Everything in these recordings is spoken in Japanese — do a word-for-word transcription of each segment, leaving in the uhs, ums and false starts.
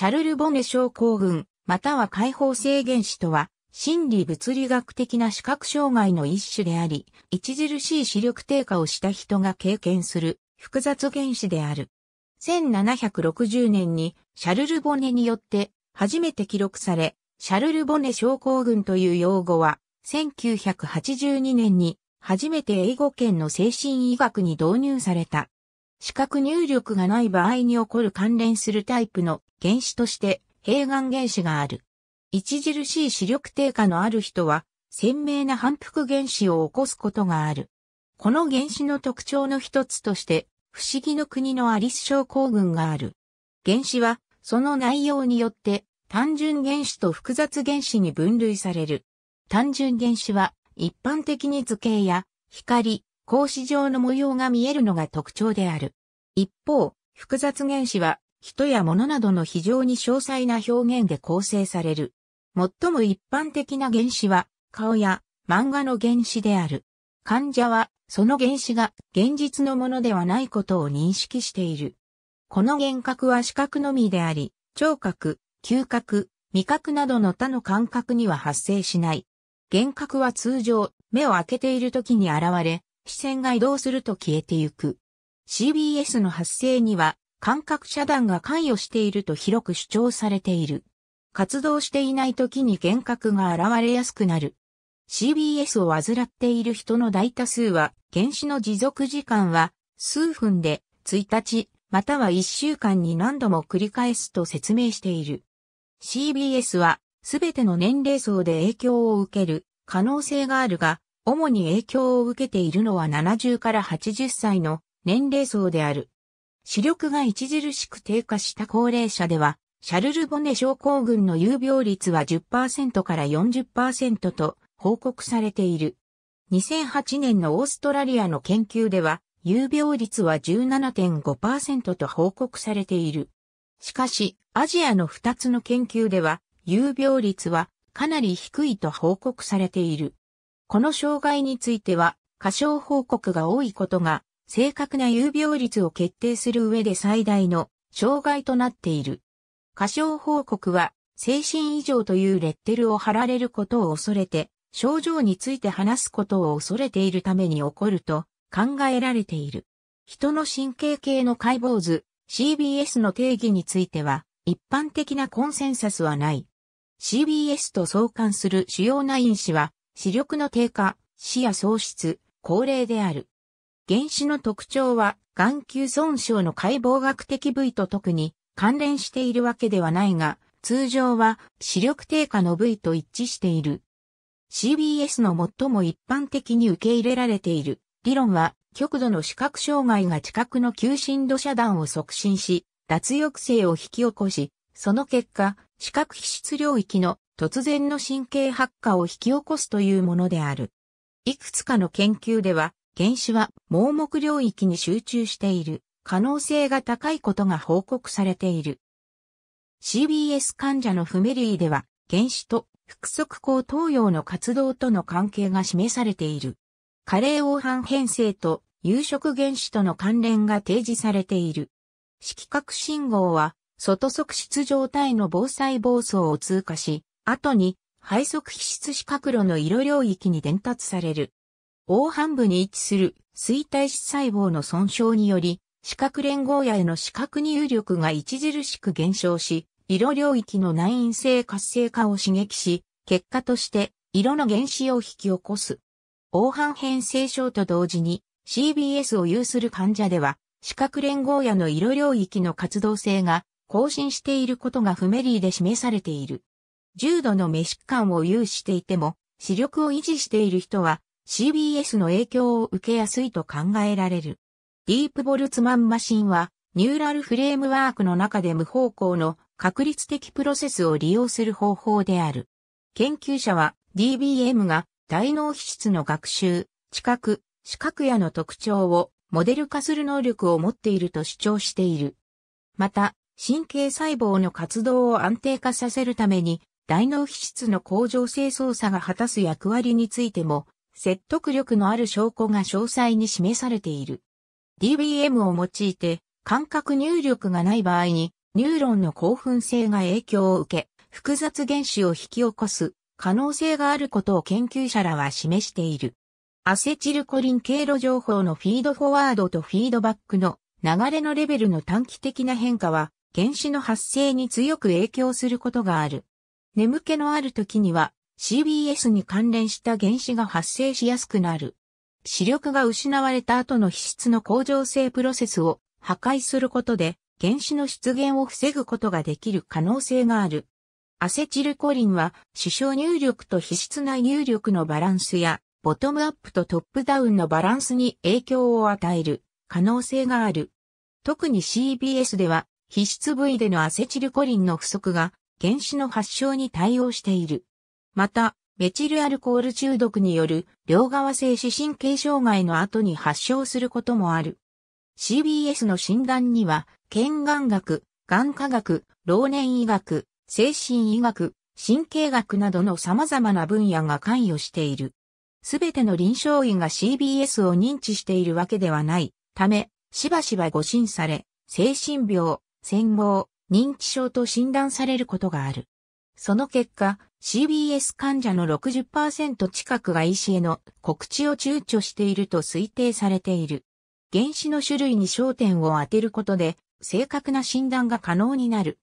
シャルル・ボネ症候群、または解放性原子とは、心理物理学的な視覚障害の一種であり、著しい視力低下をした人が経験する複雑原子である。せんななひゃくろくじゅうねんにシャルル・ボネによって初めて記録され、シャルル・ボネ症候群という用語は、せんきゅうひゃくはちじゅうにねんに初めて英語圏の精神医学に導入された。視覚入力がない場合に起こる関連するタイプの原子として、併願原子がある。著しい視力低下のある人は、鮮明な反復原子を起こすことがある。この原子の特徴の一つとして、不思議の国のアリス症候群がある。原子は、その内容によって、単純原子と複雑原子に分類される。単純原子は、一般的に図形や、光、格子状の模様が見えるのが特徴である。一方、複雑原子は、人や物などの非常に詳細な表現で構成される。最も一般的な原子は、顔や漫画の原子である。患者は、その原子が現実のものではないことを認識している。この幻覚は視覚のみであり、聴覚、嗅覚、味覚などの他の感覚には発生しない。幻覚は通常、目を開けている時に現れ、視線が移動すると消えてゆく。シービーエス の発生には、感覚遮断が関与していると広く主張されている。活動していない時に幻覚が現れやすくなる。シービーエス を患っている人の大多数は、原子の持続時間は数分でいちにちまたはいっしゅうかんに何度も繰り返すと説明している。シービーエス はすべての年齢層で影響を受ける可能性があるが、主に影響を受けているのはななじゅうからはちじゅっさいの年齢層である。視力が著しく低下した高齢者では、シャルル・ボネ症候群の有病率は じゅっパーセントからよんじゅっパーセント と報告されている。にせんはちねんのオーストラリアの研究では、有病率は じゅうななてんごパーセント と報告されている。しかし、アジアのふたつの研究では、有病率はかなり低いと報告されている。この障害については、過少報告が多いことが、正確な有病率を決定する上で最大の障害となっている。過少報告は精神異常というレッテルを貼られることを恐れて、症状について話すことを恐れているために起こると考えられている。人の神経系の解剖図 シービーエス の定義については一般的なコンセンサスはない。シービーエス と相関する主要な因子は視力の低下、視野喪失、高齢である。原子の特徴は眼球損傷の解剖学的部位と特に関連しているわけではないが、通常は視力低下の部位と一致している。シービーエス の最も一般的に受け入れられている理論は、極度の視覚障害が知覚の急進度遮断を促進し、脱抑制を引き起こし、その結果、視覚皮質領域の突然の神経発火を引き起こすというものである。いくつかの研究では、原子は盲目領域に集中している可能性が高いことが報告されている。シービーエス 患者のフメリーでは原子と腹側後頭葉の活動との関係が示されている。加齢黄斑変性と有色原子との関連が提示されている。色覚信号は外側室状態の房細胞層を通過し、後に背側皮質視覚路の色領域に伝達される。黄斑部に位置する錐体視細胞の損傷により、視覚連合野への視覚入力が著しく減少し、色領域の内因性活性化を刺激し、結果として色の減子を引き起こす。黄斑変性症と同時に シービーエス を有する患者では、視覚連合野の色領域の活動性が更新していることがフメリーで示されている。重度の目疾患を有していても、視力を維持している人は、シービーエス の影響を受けやすいと考えられる。ディープボルツマンマシンは、ニューラルフレームワークの中で無方向の確率的プロセスを利用する方法である。研究者は ディービーエム が大脳皮質の学習、知覚、視覚野の特徴をモデル化する能力を持っていると主張している。また、神経細胞の活動を安定化させるために、大脳皮質の恒常性操作が果たす役割についても、説得力のある証拠が詳細に示されている。ディービーエム を用いて、感覚入力がない場合に、ニューロンの興奮性が影響を受け、複雑原子を引き起こす可能性があることを研究者らは示している。アセチルコリン経路情報のフィードフォワードとフィードバックの流れのレベルの短期的な変化は原子の発生に強く影響することがある。眠気のある時には シービーエス に関連した原子が発生しやすくなる。視力が失われた後の皮質の恒常性プロセスを破壊することで原子の出現を防ぐことができる可能性がある。アセチルコリンは視床入力と皮質内入力のバランスやボトムアップとトップダウンのバランスに影響を与える可能性がある。特に シービーエス では皮質部位でのアセチルコリンの不足が原子の発症に対応している。また、メチルアルコール中毒による両側性視神経障害の後に発症することもある。シービーエス の診断には、検眼学、眼科学、老年医学、精神医学、神経学などの様々な分野が関与している。すべての臨床医が シービーエス を認知しているわけではないため、しばしば誤診され、精神病、潜望、認知症と診断されることがある。その結果、シービーエス 患者の ろくじゅっパーセント 近くが医師への告知を躊躇していると推定されている。原子の種類に焦点を当てることで、正確な診断が可能になる。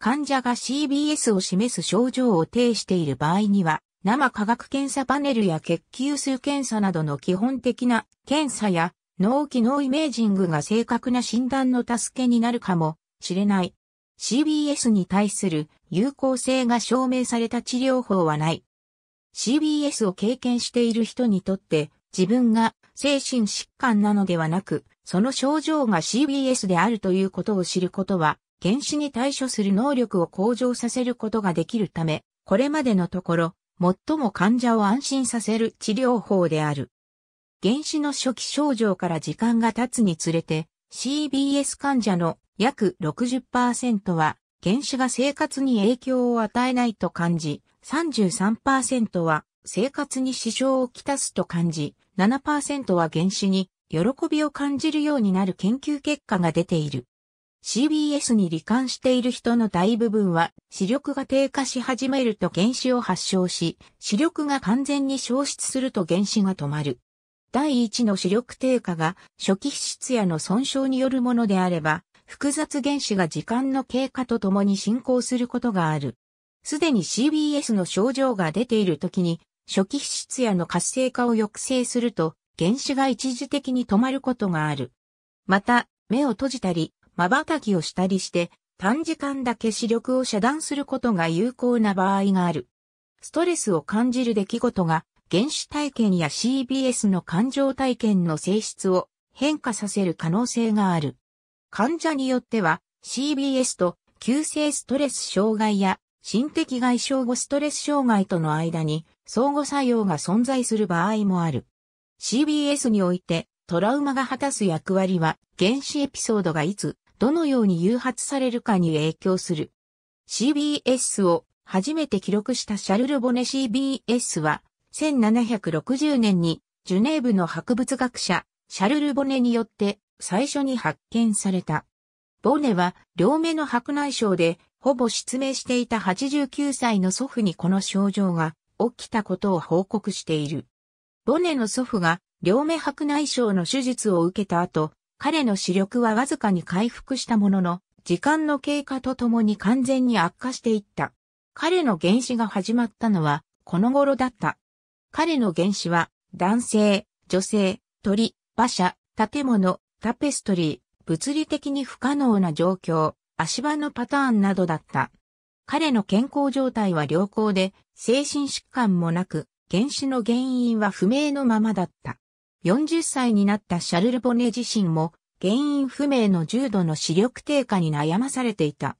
患者が シービーエス を示す症状を呈している場合には、生化学検査パネルや血球数検査などの基本的な検査や脳機能イメージングが正確な診断の助けになるかもしれない。シービーエス に対する有効性が証明された治療法はない。シービーエス を経験している人にとって自分が精神疾患なのではなく、その症状が シービーエス であるということを知ることは、原子に対処する能力を向上させることができるため、これまでのところ、最も患者を安心させる治療法である。原子の初期症状から時間が経つにつれて、シービーエス 患者の約 ろくじゅっパーセント は、原子が生活に影響を与えないと感じ、さんじゅうさんパーセント は生活に支障をきたすと感じ、ななパーセント は原子に喜びを感じるようになる研究結果が出ている。シービーエス に罹患している人の大部分は視力が低下し始めると原子を発症し、視力が完全に消失すると原子が止まる。第一の視力低下が初期皮質野の損傷によるものであれば、複雑原子が時間の経過とともに進行することがある。すでに シービーエス の症状が出ている時に、初期皮質野の活性化を抑制すると、原子が一時的に止まることがある。また、目を閉じたり、瞬きをしたりして、短時間だけ視力を遮断することが有効な場合がある。ストレスを感じる出来事が、原子体験や シービーエス の感情体験の性質を変化させる可能性がある。患者によっては、シービーエス と急性ストレス障害や、心的外傷後ストレス障害との間に、相互作用が存在する場合もある。シービーエス において、トラウマが果たす役割は、原子エピソードがいつ、どのように誘発されるかに影響する。シービーエス を初めて記録したシャルル・ボネ シービーエス は、せんななひゃくろくじゅうねんにジュネーブの博物学者、シャルル・ボネによって最初に発見された。ボネは両目の白内障でほぼ失明していたはちじゅうきゅうさいの祖父にこの症状が起きたことを報告している。ボネの祖父が両目白内障の手術を受けた後、彼の視力はわずかに回復したものの、時間の経過とともに完全に悪化していった。彼の幻視が始まったのは、この頃だった。彼の幻視は、男性、女性、鳥、馬車、建物、タペストリー、物理的に不可能な状況、足場のパターンなどだった。彼の健康状態は良好で、精神疾患もなく、幻視の原因は不明のままだった。よんじゅっさいになったシャルル・ボネ自身も原因不明の重度の視力低下に悩まされていた。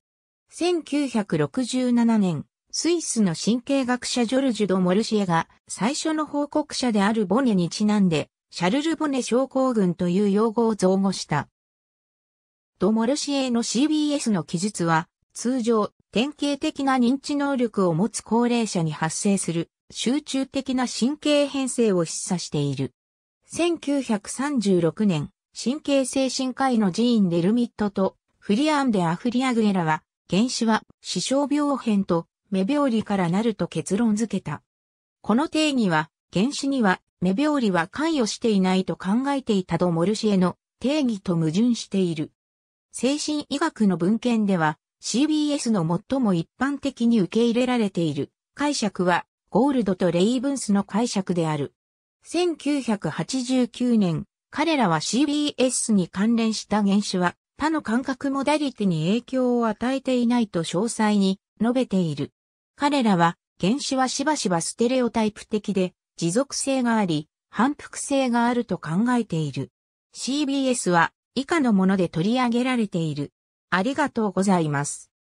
せんきゅうひゃくろくじゅうななねん、スイスの神経学者ジョルジュ・ド・モルシエが最初の報告者であるボネにちなんで、シャルル・ボネ症候群という用語を造語した。ド・モルシエの シービーエス の記述は、通常、典型的な認知能力を持つ高齢者に発生する集中的な神経変性を示唆している。せんきゅうひゃくさんじゅうろくねん、神経精神科医のジーン・デルミットと、フリアン・デ・アフリアグレラは、原子は視床病変と目病理からなると結論付けた。この定義は、原子には目病理は関与していないと考えていたド・モルシエの定義と矛盾している。精神医学の文献では、シービーエス の最も一般的に受け入れられている解釈は、ゴールドとレイブンスの解釈である。せんきゅうひゃくはちじゅうきゅうねん、彼らは シービーエス に関連した原子は、他の感覚モダリティに影響を与えていないと詳細に述べている。彼らは、原子はしばしばステレオタイプ的で、持続性があり、反復性があると考えている。シービーエス は以下のもので取り上げられている。ありがとうございます。